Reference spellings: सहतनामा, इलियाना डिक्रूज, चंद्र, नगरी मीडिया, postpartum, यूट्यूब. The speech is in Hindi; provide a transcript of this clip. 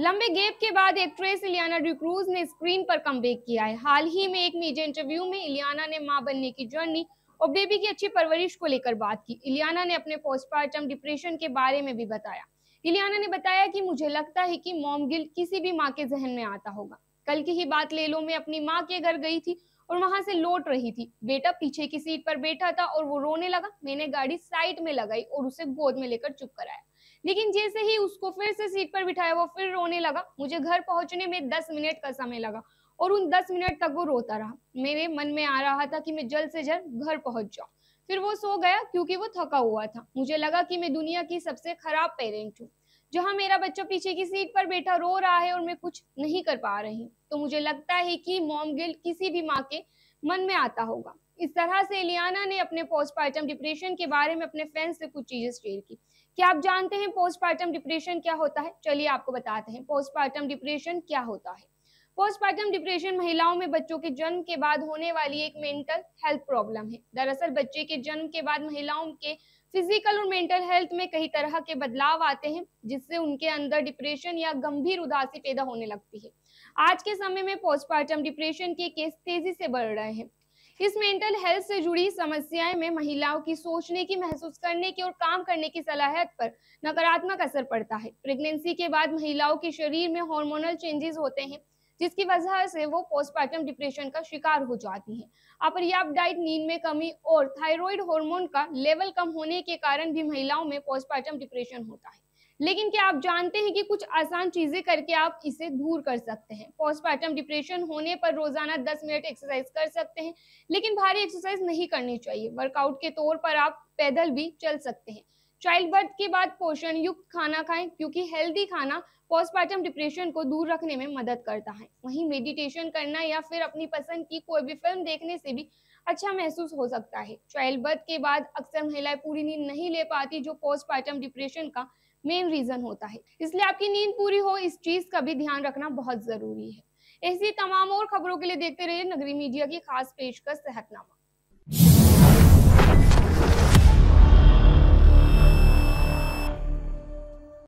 लंबे गैप के बाद एक्ट्रेस इलियाना डिक्रूज ने स्क्रीन पर कमबैक किया है। हाल ही में एक मीडिया इंटरव्यू में इलियाना ने मां बनने की जर्नी और बेबी की अच्छी परवरिश को लेकर बात की। इलियाना ने अपने पोस्टपार्टम डिप्रेशन के बारे में भी बताया। इलियाना ने बताया कि मुझे लगता है कि मॉम गिल्ट किसी भी मां के जहन में आता होगा। कल की ही बात ले लो, मैं अपनी माँ के घर गई थी और वहां से लौट रही थी। बेटा पीछे की सीट पर बैठा था और वो रोने लगा। मैंने गाड़ी साइड में लगाई और उसे गोद में लेकर चुप कराया, लेकिन जैसे ही उसको फिर से सीट पर बिठाया वो फिर रोने लगा। मुझे घर पहुंचने में 10 मिनट का समय लगा और उन 10 मिनट तक वो रोता रहा। मेरे मन में आ रहा था कि मैं जल्द से जल्द घर पहुंच जाऊं। फिर वो सो गया क्योंकि वो थका हुआ था। मुझे लगा कि मैं दुनिया की सबसे खराब पेरेंट हूँ, जहाँ मेरा बच्चा पीछे की सीट पर बैठा रो रहा है और मैं कुछ नहीं कर पा रही। तो मुझे लगता है कि मॉम गिल्ट किसी भी माँ के मन में आता होगा। इस तरह से इलियाना ने अपने पोस्टपार्टम डिप्रेशन के बारे में अपने फैंस से कुछ चीजें शेयर की। क्या आप जानते हैं पोस्टपार्टम डिप्रेशन क्या होता है? चलिए आपको बताते हैं पोस्टपार्टम डिप्रेशन क्या होता है। पोस्टपार्टम डिप्रेशन महिलाओं में बच्चों के जन्म के बाद होने वाली एक मेंटल हेल्थ प्रॉब्लम है। दरअसल बच्चे के जन्म के बाद महिलाओं के फिजिकल और मेंटल हेल्थ में कई तरह के बदलाव आते हैं, जिससे उनके अंदर डिप्रेशन या गंभीर उदासी पैदा होने लगती है। आज के समय में पोस्टपार्टम डिप्रेशन के केस तेजी से बढ़ रहे हैं। इस मेंटल हेल्थ से जुड़ी समस्याएं में महिलाओं की सोचने की, महसूस करने की और काम करने की सलाहियत पर नकारात्मक असर पड़ता है। प्रेगनेंसी के बाद महिलाओं के शरीर में हार्मोनल चेंजेस होते हैं, जिसकी वजह से वो पोस्टपार्टम डिप्रेशन का शिकार हो जाती है। अपर्याप्त डाइट, नींद में कमी और थायराइड हार्मोन का लेवल कम होने के कारण भी महिलाओं में पोस्टपार्टम डिप्रेशन होता है। लेकिन क्या आप जानते हैं कि कुछ आसान चीजें करके आप इसे दूर कर सकते हैं? पोस्टपार्टम डिप्रेशन होने पर रोजाना 10 मिनट एक्सरसाइज कर सकते हैं, लेकिन भारी एक्सरसाइज नहीं करनी चाहिए। वर्कआउट के तौर पर आप पैदल भी चल सकते हैं। चाइल्ड बर्थ के बाद पोषण युक्त खाना खाएं, क्योंकि हेल्दी खाना पोस्टपार्टम डिप्रेशन को दूर रखने में मदद करता है। वहीं मेडिटेशन करना या फिर अपनी पसंद की कोई भी फिल्म देखने से भी अच्छा महसूस हो सकता है। चाइल्ड बर्थ के बाद अक्सर महिलाएं पूरी नींद नहीं ले पाती, जो पोस्टपार्टम डिप्रेशन का मेन रीजन होता है। इसलिए आपकी नींद पूरी हो, इस चीज का भी ध्यान रखना बहुत जरूरी है। ऐसी तमाम और खबरों के लिए देखते रहिए नगरी मीडिया की खास पेशकश सहतनामा।